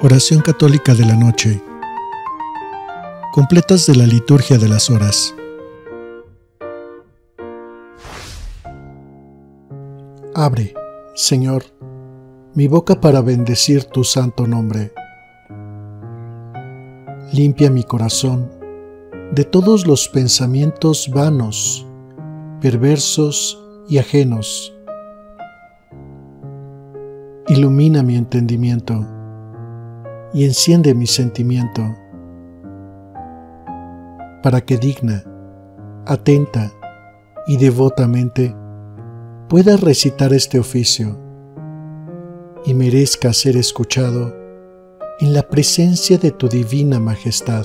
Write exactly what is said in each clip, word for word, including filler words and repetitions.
Oración católica de la noche. Completas de la liturgia de las horas. Abre, Señor, mi boca para bendecir tu santo nombre. Limpia mi corazón de todos los pensamientos vanos, perversos y ajenos. Ilumina mi entendimiento y enciende mi sentimiento, para que digna, atenta y devotamente pueda recitar este oficio y merezca ser escuchado en la presencia de tu divina majestad.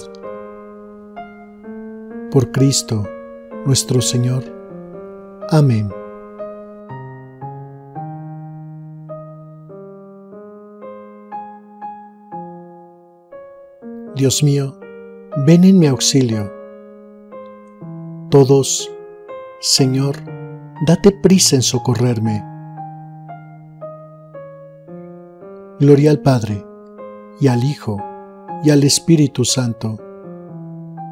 Por Cristo nuestro Señor. Amén. Dios mío, ven en mi auxilio. Todos, Señor, date prisa en socorrerme. Gloria al Padre, y al Hijo, y al Espíritu Santo,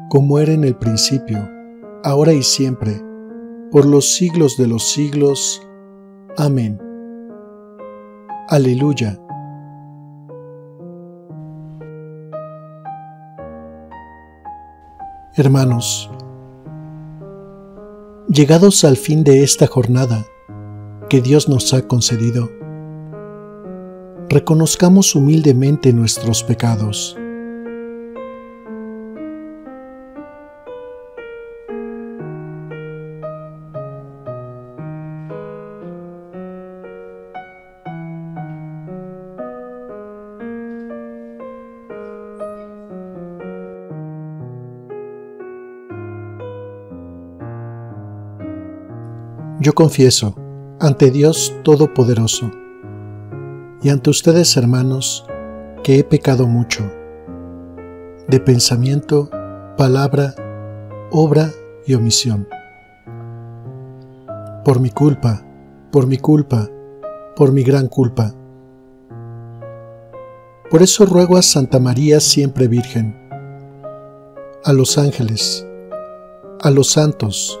como era en el principio, ahora y siempre, por los siglos de los siglos. Amén. Aleluya. Hermanos, llegados al fin de esta jornada que Dios nos ha concedido, reconozcamos humildemente nuestros pecados. Yo confieso ante Dios Todopoderoso y ante ustedes, hermanos, que he pecado mucho, de pensamiento, palabra, obra y omisión. Por mi culpa, por mi culpa, por mi gran culpa. Por eso ruego a Santa María Siempre Virgen, a los ángeles, a los santos,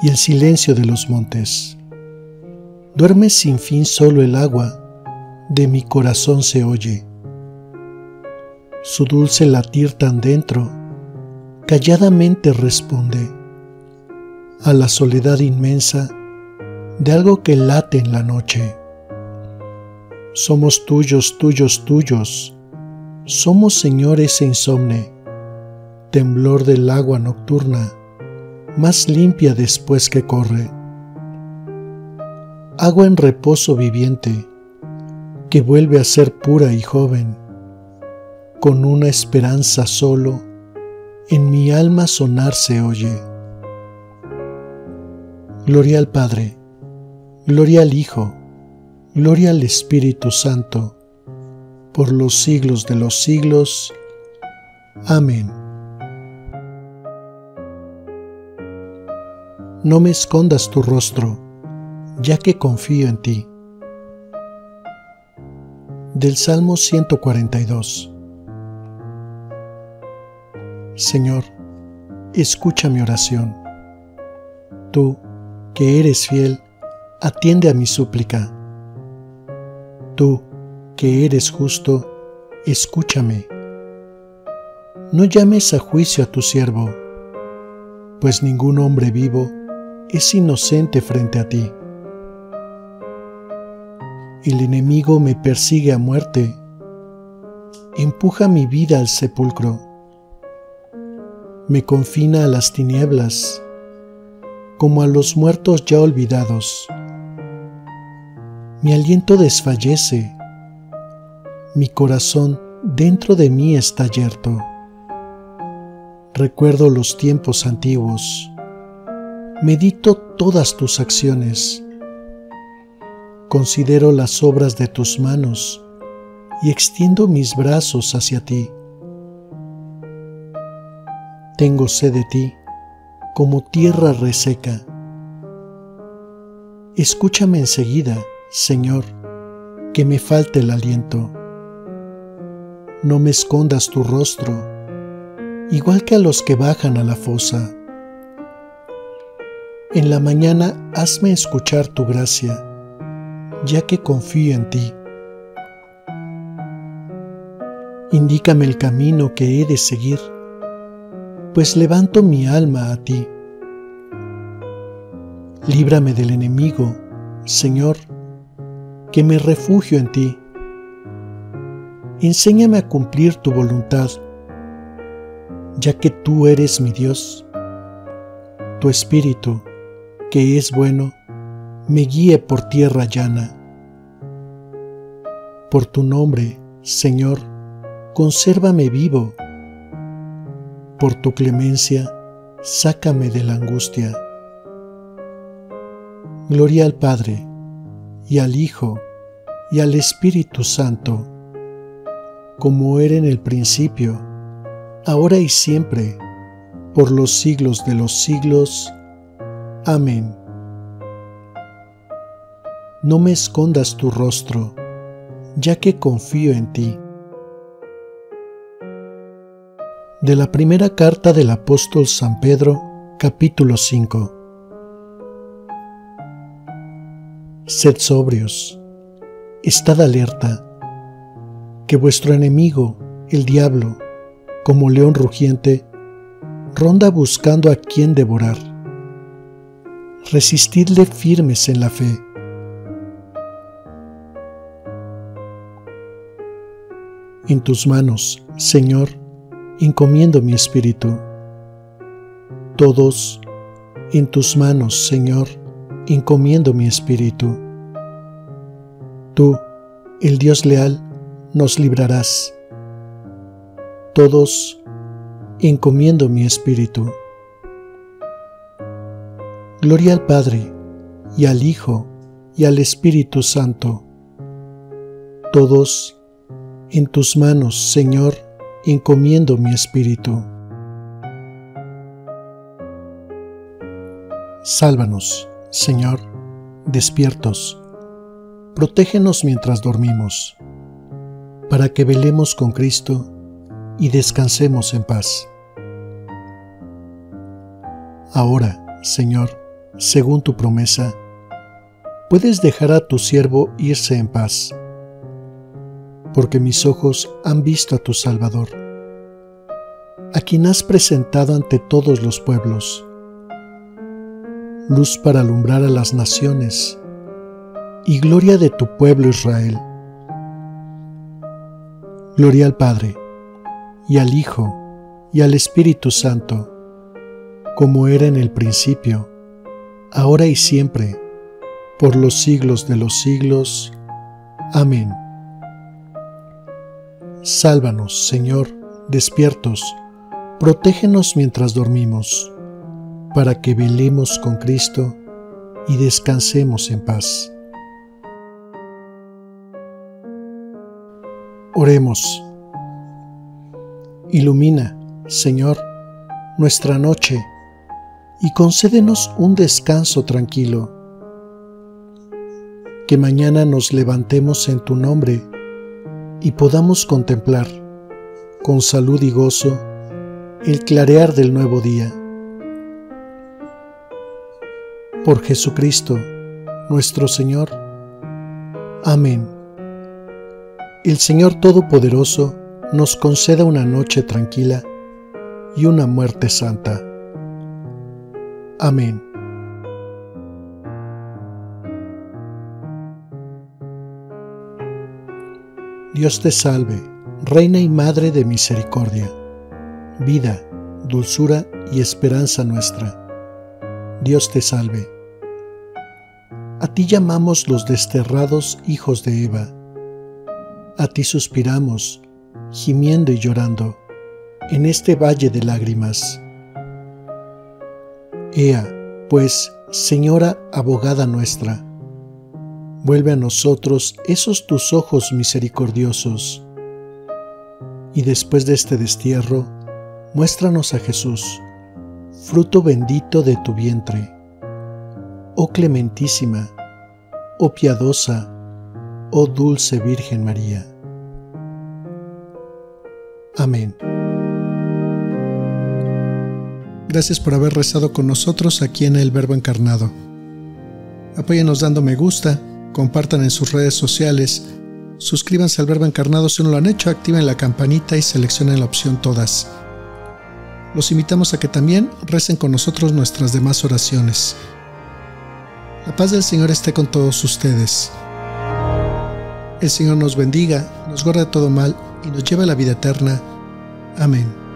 y el silencio de los montes. Duerme sin fin solo el agua, de mi corazón se oye. Su dulce latir tan dentro, calladamente responde a la soledad inmensa de algo que late en la noche. Somos tuyos, tuyos, tuyos, somos Señor ese insomne, temblor del agua nocturna, más limpia después que corre. Agua en reposo viviente, que vuelve a ser pura y joven, con una esperanza solo, en mi alma sonar se oye. Gloria al Padre, gloria al Hijo, gloria al Espíritu Santo, por los siglos de los siglos. Amén. No me escondas tu rostro, ya que confío en ti. Del Salmo ciento cuarenta y dos. Señor, escucha mi oración. Tú, que eres fiel, atiende a mi súplica. Tú, que eres justo, escúchame. No llames a juicio a tu siervo, pues ningún hombre vivo es inocente frente a ti. El enemigo me persigue a muerte, empuja mi vida al sepulcro, me confina a las tinieblas, como a los muertos ya olvidados. Mi aliento desfallece, mi corazón dentro de mí está yerto. Recuerdo los tiempos antiguos. Medito todas tus acciones. Considero las obras de tus manos y extiendo mis brazos hacia ti. Tengo sed de ti, como tierra reseca. Escúchame enseguida, Señor, que me falte el aliento. No me escondas tu rostro, igual que a los que bajan a la fosa. En la mañana hazme escuchar tu gracia, ya que confío en ti. Indícame el camino que he de seguir, pues levanto mi alma a ti. Líbrame del enemigo, Señor, que me refugio en ti. Enséñame a cumplir tu voluntad, ya que tú eres mi Dios. Tu espíritu, que es bueno, me guíe por tierra llana. Por tu nombre, Señor, consérvame vivo. Por tu clemencia, sácame de la angustia. Gloria al Padre, y al Hijo, y al Espíritu Santo, como era en el principio, ahora y siempre, por los siglos de los siglos. Amén. No me escondas tu rostro, ya que confío en ti. De la primera carta del apóstol San Pedro, capítulo cinco. Sed sobrios, estad alerta, que vuestro enemigo, el diablo, como león rugiente, ronda buscando a quien devorar. Resistidle firmes en la fe. En tus manos, Señor, encomiendo mi espíritu. Todos, en tus manos, Señor, encomiendo mi espíritu. Tú, el Dios leal, nos librarás. Todos, encomiendo mi espíritu. Gloria al Padre, y al Hijo, y al Espíritu Santo. Todos, en tus manos, Señor, encomiendo mi espíritu. Sálvanos, Señor, despiertos. Protégenos mientras dormimos, para que velemos con Cristo y descansemos en paz. Ahora, Señor, según tu promesa, puedes dejar a tu siervo irse en paz, porque mis ojos han visto a tu Salvador, a quien has presentado ante todos los pueblos, luz para alumbrar a las naciones y gloria de tu pueblo Israel. Gloria al Padre, y al Hijo, y al Espíritu Santo, como era en el principio, ahora y siempre, por los siglos de los siglos. Amén. Sálvanos, Señor, despiertos, protégenos mientras dormimos, para que velemos con Cristo y descansemos en paz. Oremos. Ilumina, Señor, nuestra noche y concédenos un descanso tranquilo. Que mañana nos levantemos en tu nombre y podamos contemplar, con salud y gozo, el clarear del nuevo día. Por Jesucristo, nuestro Señor. Amén. El Señor Todopoderoso nos conceda una noche tranquila y una muerte santa. Amén. Dios te salve, Reina y Madre de misericordia, vida, dulzura y esperanza nuestra. Dios te salve. A ti llamamos los desterrados hijos de Eva. A ti suspiramos, gimiendo y llorando, en este valle de lágrimas. Ea, pues, Señora abogada nuestra, vuelve a nosotros esos tus ojos misericordiosos, y después de este destierro, muéstranos a Jesús, fruto bendito de tu vientre. Oh clementísima, oh piadosa, oh dulce Virgen María. Amén. Gracias por haber rezado con nosotros aquí en El Verbo Encarnado. Apóyanos dando me gusta, compartan en sus redes sociales, suscríbanse al Verbo Encarnado si no lo han hecho, activen la campanita y seleccionen la opción Todas. Los invitamos a que también recen con nosotros nuestras demás oraciones. La paz del Señor esté con todos ustedes. El Señor nos bendiga, nos guarde de todo mal y nos lleve a la vida eterna. Amén.